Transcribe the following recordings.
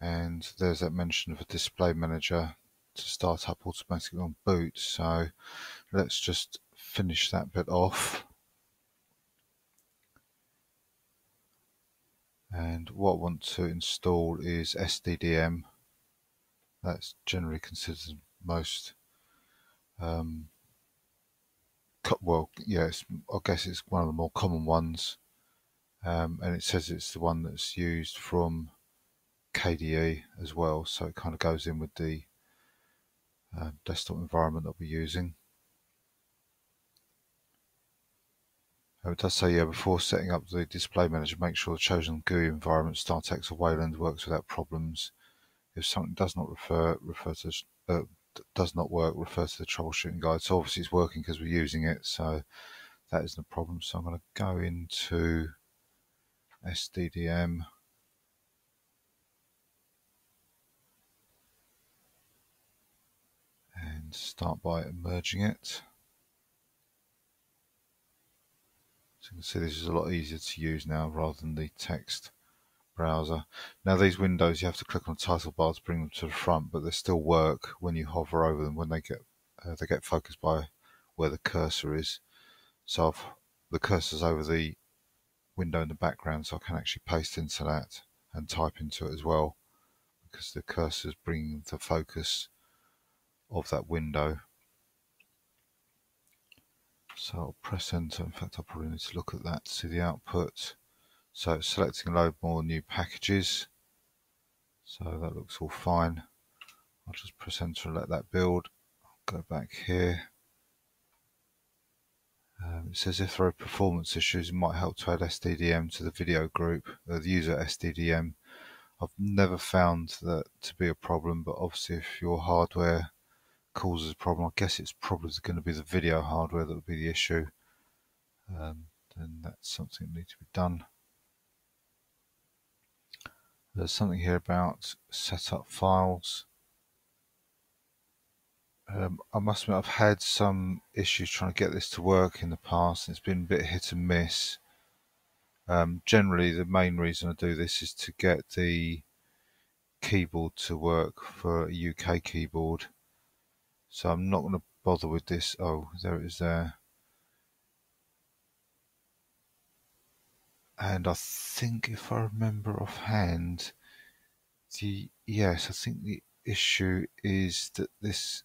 And there's that mention of a display manager to start up automatically on boot. So let's just finish that bit off. And what I want to install is SDDM. That's generally considered most, well, yes, I guess it's one of the more common ones. And it says it's the one that's used from KDE as well, so it kind of goes in with the desktop environment that we're using. It does say, yeah, before setting up the display manager, make sure the chosen GUI environment, StarTex or Wayland, works without problems. If something does not work, refer to the troubleshooting guide. So obviously it's working because we're using it, so that isn't a problem. So I'm going to go into SDDM. And start by merging it. So you can see this is a lot easier to use now rather than the text browser. Now these windows, you have to click on the title bar to bring them to the front, but they still work when you hover over them, when they get focused by where the cursor is. So I've, the cursor's over the window in the background, so I can actually paste into that and type into it as well, because the cursor's bringing the focus of that window. So I'll press enter. In fact, I probably need to look at that to see the output. So it's selecting load more new packages. So that looks all fine. I'll just press enter and let that build. I'll go back here. It says if there are performance issues, it might help to add SDDM to the video group, or the user SDDM. I've never found that to be a problem, but obviously if your hardware causes a problem, I guess it's probably going to be the video hardware that would be the issue. Then that's something that needs to be done. There's something here about setup files. I must admit I've had some issues trying to get this to work in the past, and it's been a bit hit and miss. Generally the main reason I do this is to get the keyboard to work for a UK keyboard. So I'm not going to bother with this. Oh, there it is there. And I think if I remember offhand, yes, I think the issue is that this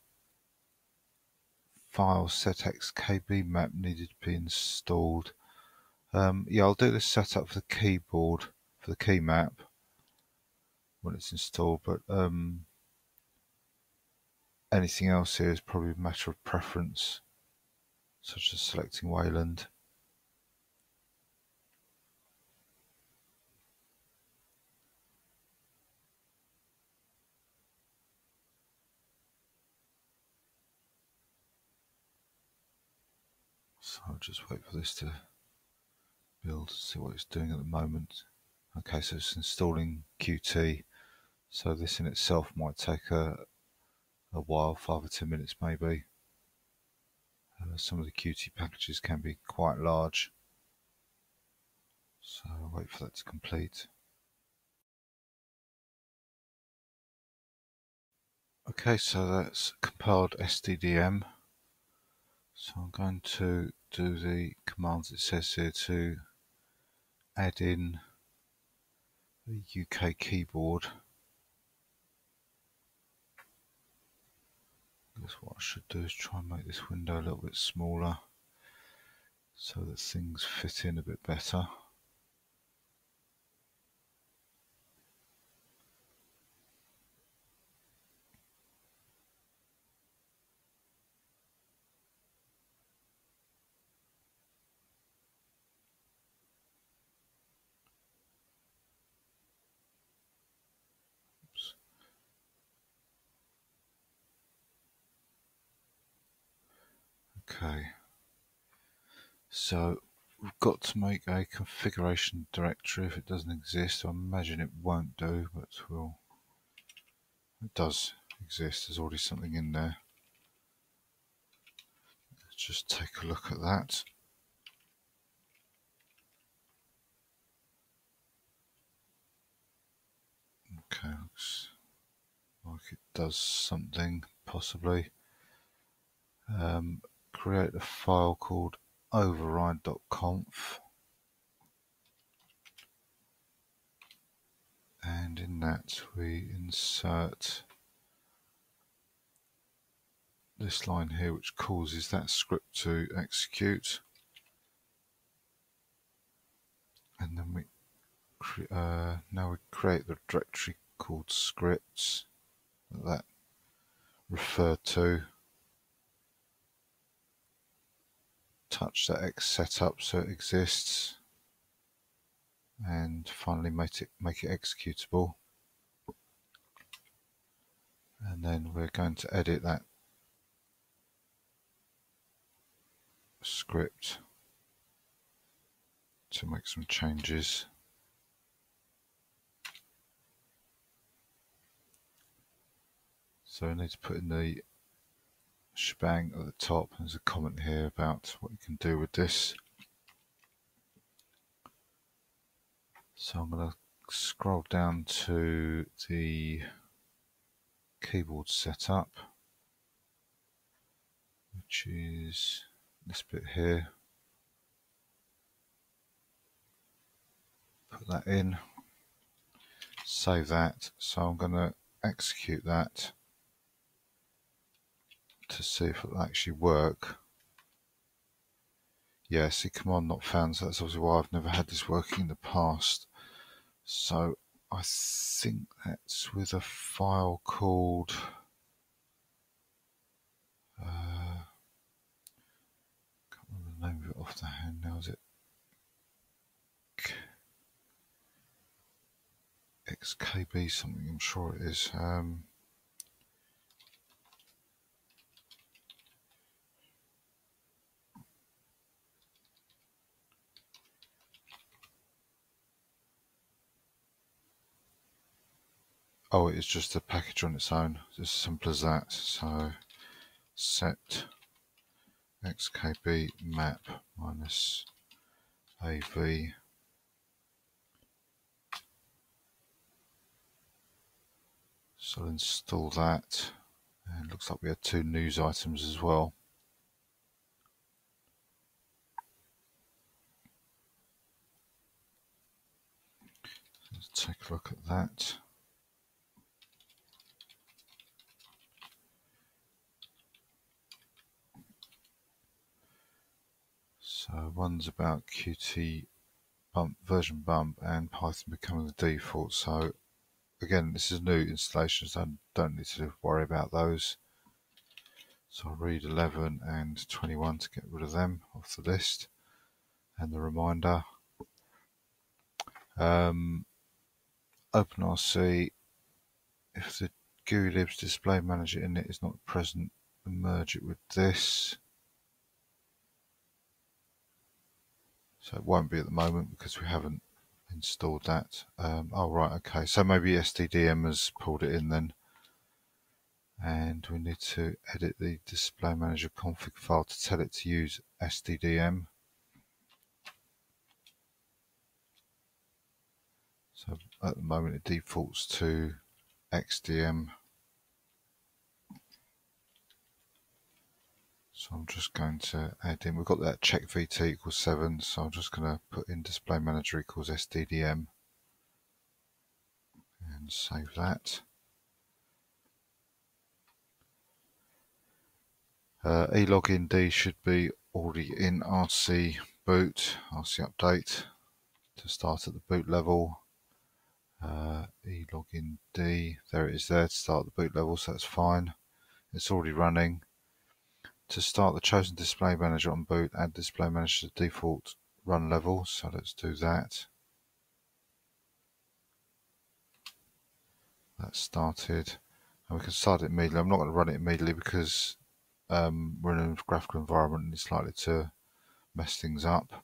file setxkbmap needed to be installed. Yeah, I'll do this setup for the keyboard, for the key map when it's installed, but anything else here is probably a matter of preference, such as selecting Wayland. So I'll just wait for this to build, see what it's doing at the moment. Okay, so it's installing Qt, so this in itself might take a while, 5 or 10 minutes maybe. Some of the Qt packages can be quite large, so I'll wait for that to complete. Okay, so that's compiled SDDM. So I'm going to do the commands it says here to add in the UK keyboard. I guess what I should do is try and make this window a little bit smaller so that things fit in a bit better. Okay, so we've got to make a configuration directory. If it doesn't exist, I imagine it won't do, but we'll... It does exist, there's already something in there. Let's just take a look at that. Okay, looks like it does something, possibly. Create a file called override.conf, and in that we insert this line here, which causes that script to execute, and then we now we create the directory called scripts that refer to. Touch that X setup so it exists, and finally make it executable. And then we're going to edit that script to make some changes. So we need to put in the shebang at the top. There's a comment here about what you can do with this. So I'm going to scroll down to the keyboard setup, which is this bit here. Put that in, save that. So I'm going to execute that to see if it'll actually work. Yeah, see, command not found, so that's obviously why I've never had this working in the past. So I think that's with a file called can't remember the name of it off the hand now, is it? XKB something, I'm sure it is. Oh, it's just a package on its own, it's as simple as that. So set xkbmap minus AV. So I'll install that, and it looks like we had 2 news items as well. Let's take a look at that. So one's about Qt bump, version bump, and Python becoming the default. So again, this is new installation, so I don't need to worry about those. So I'll read 11 and 21 to get rid of them off the list, and the reminder. OpenRC, if the GUI libs display manager in it is not present, merge it with this. So it won't be at the moment because we haven't installed that. Oh right, okay. So maybe SDDM has pulled it in then. And we need to edit the display manager config file to tell it to use SDDM. So at the moment it defaults to XDM. So I'm just going to add in, we've got that check VT equals 7, so I'm just going to put in display manager equals SDDM and save that. Elogind D should be already in RC boot, RC update to start at the boot level. Elogind D, there it is there to start at the boot level, so that's fine. It's already running. To start the chosen display manager on boot, add display manager to the default run level, so let's do that. That's started, and we can start it immediately. I'm not going to run it immediately because we're in a graphical environment and it's likely to mess things up.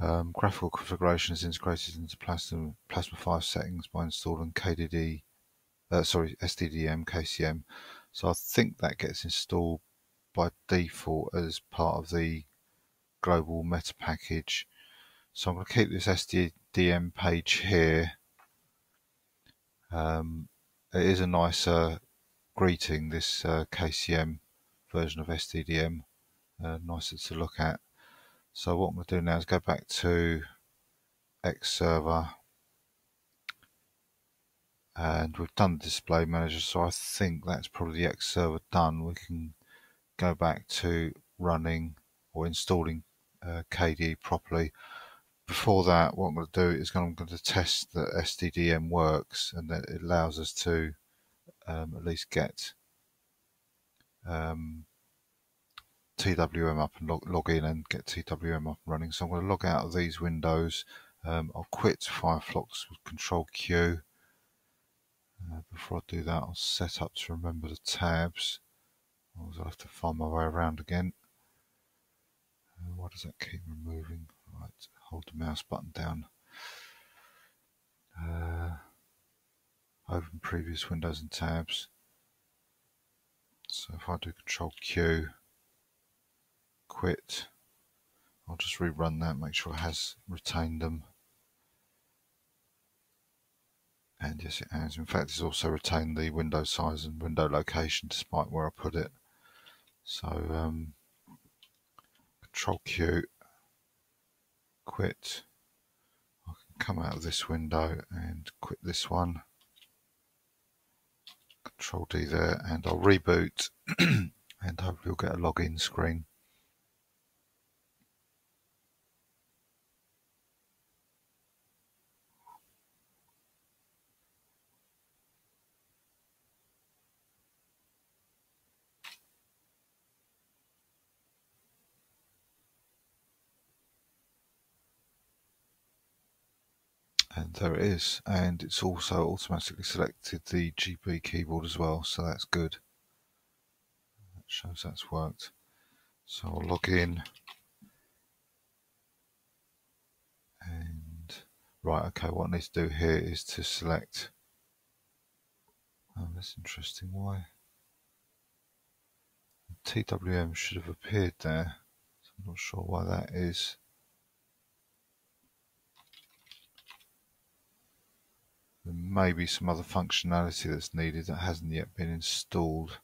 Graphical configuration is integrated into Plasma 5 settings by installing SDDM, KCM. So I think that gets installed by default as part of the global meta package. So I'm going to keep this SDDM page here. It is a nice greeting, this KCM version of SDDM, nicer to look at. So what I'm going to do now is go back to Xserver, and we've done the display manager, so I think that's probably the Xserver done. We can go back to running or installing KDE properly. Before that, what I'm going to do is I'm going to test that SDDM works and that it allows us to at least get TWM up and log in and get TWM up and running. So I'm going to log out of these windows. I'll quit Firefox with Control Q. Before I do that, I'll set up to remember the tabs. I'll have to find my way around again. Why does that keep removing? Right, hold the mouse button down. Open previous windows and tabs. So if I do Control Q, quit, I'll just rerun that, make sure it has retained them. And yes, it has. In fact, it's also retained the window size and window location despite where I put it. So Control Q, quit. I can come out of this window and quit this one. Control D there, and I'll reboot and hopefully we'll get a login screen. And there it is, and it's also automatically selected the GB keyboard as well, so that's good. That shows that's worked. So I'll log in. And right, okay, what I need to do here is to select. Oh, that's interesting. Why? The TWM should have appeared there. So I'm not sure why that is. There may be some other functionality that's needed that hasn't yet been installed.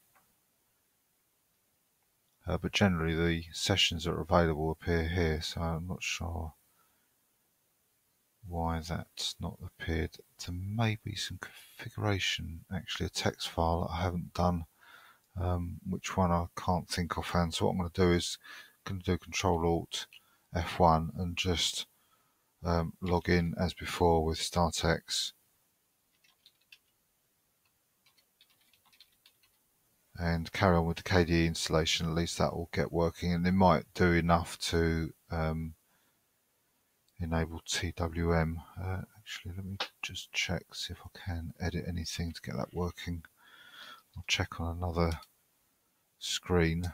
But generally the sessions that are available appear here, so I'm not sure why that's not appeared. There may be some configuration, actually a text file that I haven't done, which one I can't think offhand. So what I'm going to do is I'm going to do Control-Alt-F1 and just log in as before with StarTex. And carry on with the KDE installation. At least that will get working, and it might do enough to enable TWM. Actually, let me just check, see if I can edit anything to get that working. I'll check on another screen.